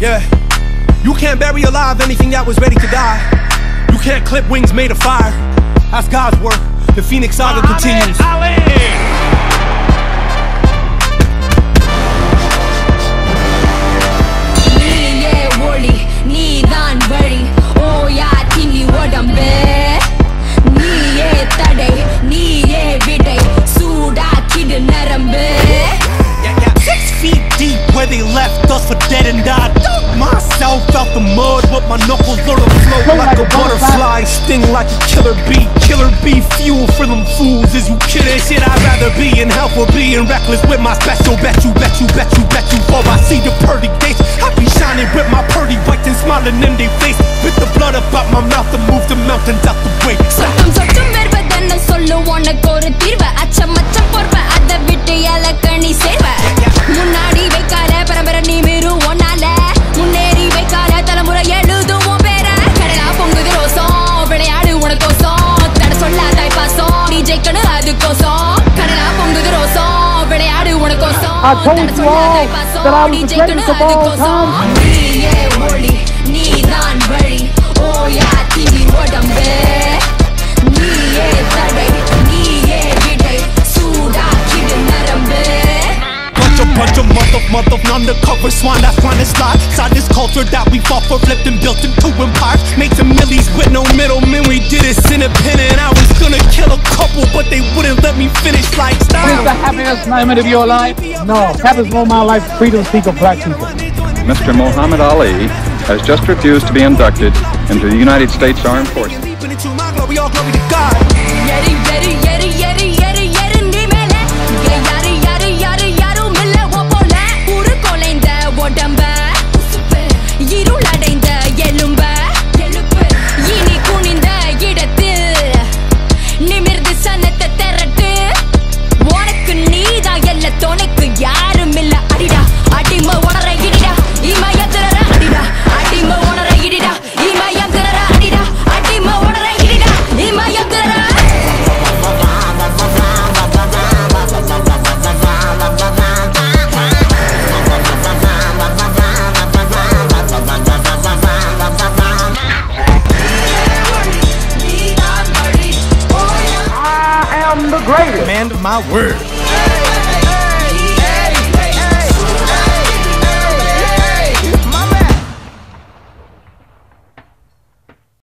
Yeah, you can't bury alive anything that was ready to die. You can't clip wings made of fire. That's God's work. The Phoenix Island continues. Muhammad Ali. They left us for dead and died. Myself out the mud with my knuckles on the floor like a butterfly, sting like a killer bee. Killer bee fuel for them fools. Is you kidding? Shit, I'd rather be in hell for being reckless with my special. Bet you for I see the pearly gates. I be shining with my pearly whites and smiling in their face. With the blood up out my mouth and move the mountains out the way. I told you all that I was the greatest of all time. Bunch of mother undercover swine that's trying to slide inside this culture that we fought for, flipped and built into empires. Made the millies with no middlemen, we did it independent. I was gonna kill a couple, but they wouldn't let me finish like style. Is the happiest moment of your life? No, happiest moment of my life, freedom seeker black people. Mr. Muhammad Ali has just refused to be inducted into the United States Armed Forces. Greatest. Command my word.